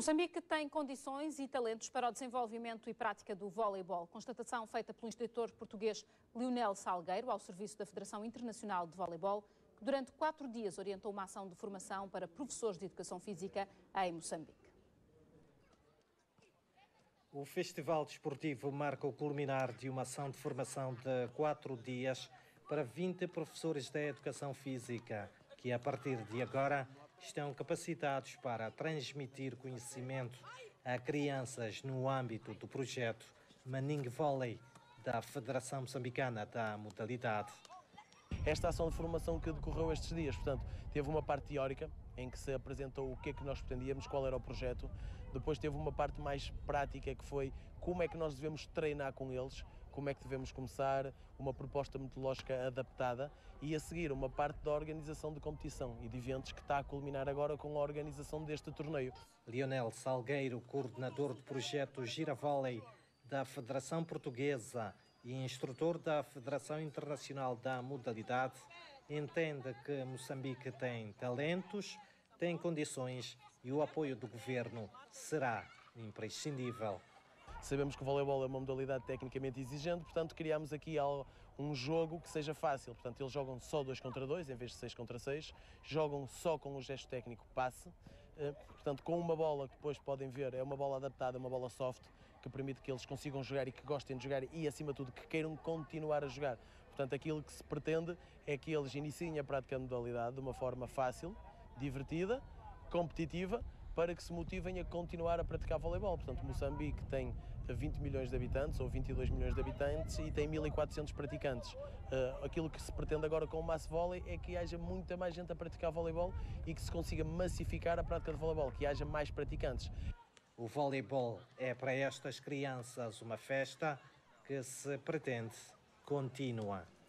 Moçambique tem condições e talentos para o desenvolvimento e prática do voleibol. Constatação feita pelo instrutor português Leonel Salgueiro ao serviço da Federação Internacional de Voleibol, que durante 4 dias orientou uma ação de formação para professores de educação física em Moçambique. O Festival Desportivo marca o culminar de uma ação de formação de 4 dias para 20 professores da educação física, que a partir de agora estão capacitados para transmitir conhecimento a crianças no âmbito do projeto Mass Volley da Federação Moçambicana da Modalidade. Esta ação de formação que decorreu estes dias, portanto, teve uma parte teórica, em que se apresentou o que é que nós pretendíamos, qual era o projeto. Depois teve uma parte mais prática, que foi como é que nós devemos treinar com eles, como é que devemos começar, uma proposta metodológica adaptada, e a seguir uma parte da organização de competição e de eventos, que está a culminar agora com a organização deste torneio. Leonel Salgueiro, coordenador do projeto Gira-Volei da Federação Portuguesa e instrutor da Federação Internacional da Modalidade, entende que Moçambique tem talentos, tem condições e o apoio do governo será imprescindível. Sabemos que o voleibol é uma modalidade tecnicamente exigente, portanto criamos aqui um jogo que seja fácil. Portanto, eles jogam só 2 contra 2 em vez de 6 contra 6, jogam só com o gesto técnico passe, portanto com uma bola que depois podem ver, é uma bola adaptada, uma bola soft, que permite que eles consigam jogar e que gostem de jogar e, acima de tudo, que queiram continuar a jogar. Portanto, aquilo que se pretende é que eles iniciem a prática da modalidade de uma forma fácil, divertida, competitiva, para que se motivem a continuar a praticar voleibol. Portanto, Moçambique tem 20 milhões de habitantes, ou 22 milhões de habitantes, e tem 1.400 praticantes. Aquilo que se pretende agora com o Mass Volley é que haja muita mais gente a praticar voleibol e que se consiga massificar a prática de voleibol, que haja mais praticantes. O voleibol é para estas crianças uma festa que se pretende contínua.